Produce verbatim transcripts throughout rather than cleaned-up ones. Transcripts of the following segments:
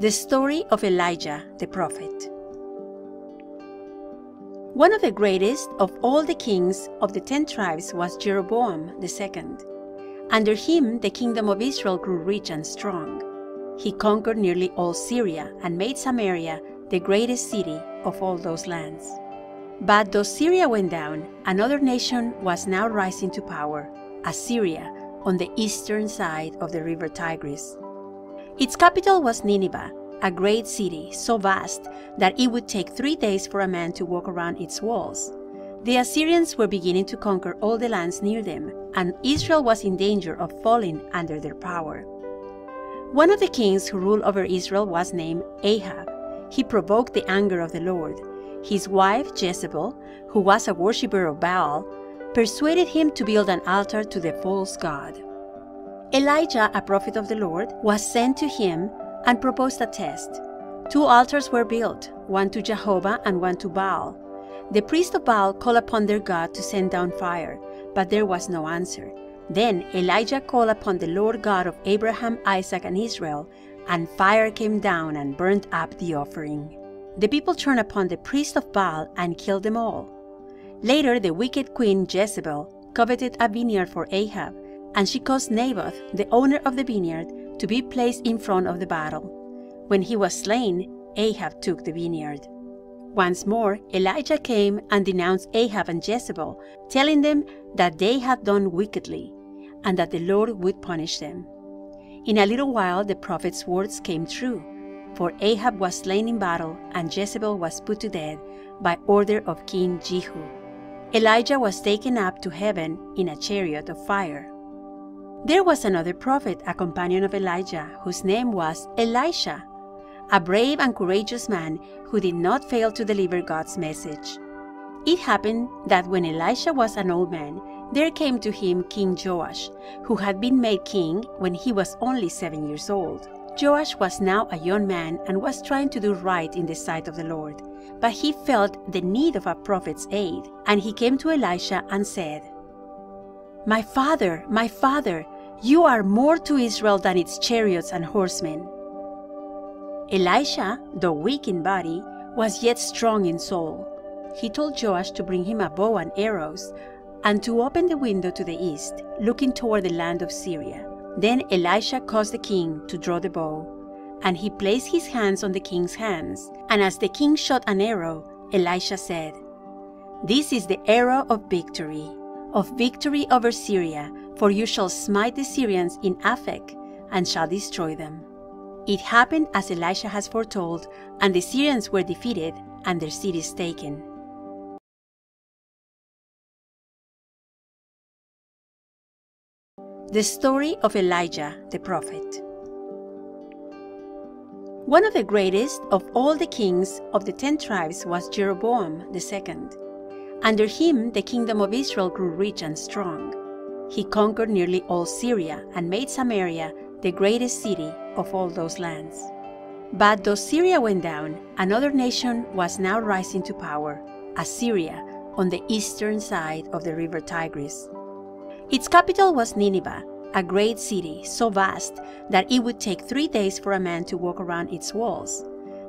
The story of Elijah the prophet. One of the greatest of all the kings of the ten tribes was Jeroboam the second. Under him, the kingdom of Israel grew rich and strong. He conquered nearly all Syria and made Samaria the greatest city of all those lands. But though Syria went down, another nation was now rising to power, Assyria, on the eastern side of the river Tigris. Its capital was Nineveh, a great city so vast that it would take three days for a man to walk around its walls. The Assyrians were beginning to conquer all the lands near them, and Israel was in danger of falling under their power. One of the kings who ruled over Israel was named Ahab. He provoked the anger of the Lord. His wife Jezebel, who was a worshipper of Baal, persuaded him to build an altar to the false god. Elijah, a prophet of the Lord, was sent to him and proposed a test. Two altars were built, one to Jehovah and one to Baal. The priests of Baal called upon their god to send down fire, but there was no answer. Then Elijah called upon the Lord God of Abraham, Isaac, and Israel, and fire came down and burnt up the offering. The people turned upon the priests of Baal and killed them all. Later, the wicked queen Jezebel coveted a vineyard for Ahab, and she caused Naboth, the owner of the vineyard, to be placed in front of the battle. When he was slain, Ahab took the vineyard. Once more, Elijah came and denounced Ahab and Jezebel, telling them that they had done wickedly, and that the Lord would punish them. In a little while, the prophet's words came true, for Ahab was slain in battle, and Jezebel was put to death by order of King Jehu. Elijah was taken up to heaven in a chariot of fire. There was another prophet, a companion of Elijah, whose name was Elisha, a brave and courageous man who did not fail to deliver God's message. It happened that when Elisha was an old man, there came to him King Joash, who had been made king when he was only seven years old. Joash was now a young man and was trying to do right in the sight of the Lord, but he felt the need of a prophet's aid, and he came to Elisha and said, "My father, my father, you are more to Israel than its chariots and horsemen." Elisha, though weak in body, was yet strong in soul. He told Joash to bring him a bow and arrows, and to open the window to the east, looking toward the land of Syria. Then Elisha caused the king to draw the bow, and he placed his hands on the king's hands. And as the king shot an arrow, Elisha said, "This is the arrow of victory, of victory over Syria, for you shall smite the Syrians in Aphek, and shall destroy them." It happened as Elisha has foretold, and the Syrians were defeated, and their cities taken. The story of Elijah the prophet. One of the greatest of all the kings of the ten tribes was Jeroboam the second. Under him, the kingdom of Israel grew rich and strong. He conquered nearly all Syria and made Samaria the greatest city of all those lands. But though Syria went down, another nation was now rising to power, Assyria, on the eastern side of the river Tigris. Its capital was Nineveh, a great city so vast that it would take three days for a man to walk around its walls.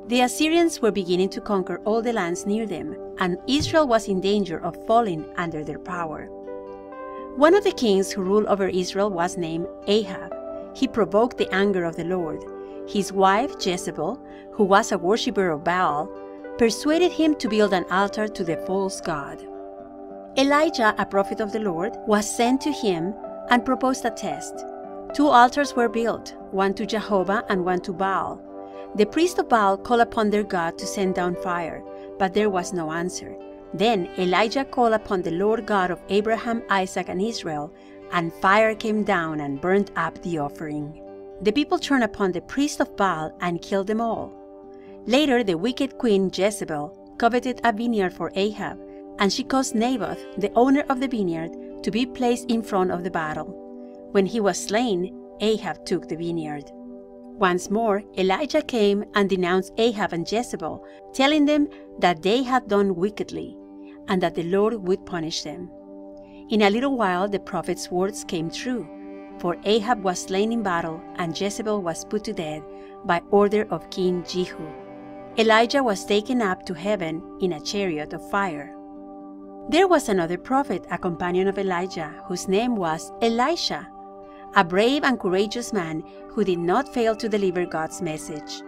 The Assyrians were beginning to conquer all the lands near them, and Israel was in danger of falling under their power. One of the kings who ruled over Israel was named Ahab. He provoked the anger of the Lord. His wife Jezebel, who was a worshipper of Baal, persuaded him to build an altar to the false god. Elijah, a prophet of the Lord, was sent to him and proposed a test. Two altars were built, one to Jehovah and one to Baal. The priests of Baal called upon their god to send down fire, but there was no answer. Then Elijah called upon the Lord God of Abraham, Isaac, and Israel, and fire came down and burnt up the offering. The people turned upon the priests of Baal and killed them all. Later, the wicked queen Jezebel coveted a vineyard for Ahab, and she caused Naboth, the owner of the vineyard, to be placed in front of the battle. When he was slain, Ahab took the vineyard. Once more, Elijah came and denounced Ahab and Jezebel, telling them that they had done wickedly, and that the Lord would punish them. In a little while, the prophet's words came true, for Ahab was slain in battle, and Jezebel was put to death by order of King Jehu. Elijah was taken up to heaven in a chariot of fire. There was another prophet, a companion of Elijah, whose name was Elisha, a brave and courageous man who did not fail to deliver God's message.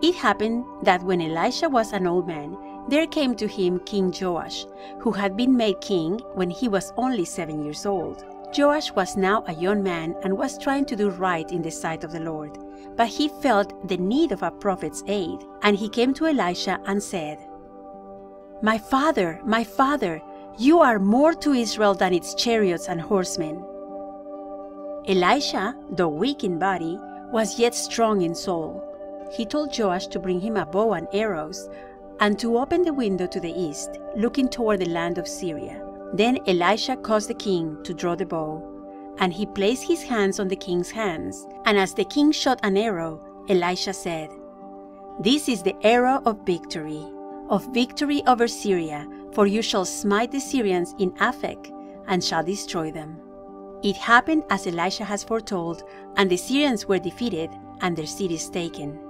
It happened that when Elisha was an old man, there came to him King Joash, who had been made king when he was only seven years old. Joash was now a young man and was trying to do right in the sight of the Lord, but he felt the need of a prophet's aid, and he came to Elisha and said, "My father, my father, you are more to Israel than its chariots and horsemen." Elisha, though weak in body, was yet strong in soul. He told Joash to bring him a bow and arrows, and to open the window to the east, looking toward the land of Syria. Then Elisha caused the king to draw the bow, and he placed his hands on the king's hands. And as the king shot an arrow, Elisha said, "This is the arrow of victory, of victory over Syria, for you shall smite the Syrians in Aphek, and shall destroy them." It happened as Elisha has foretold, and the Syrians were defeated, and their cities taken.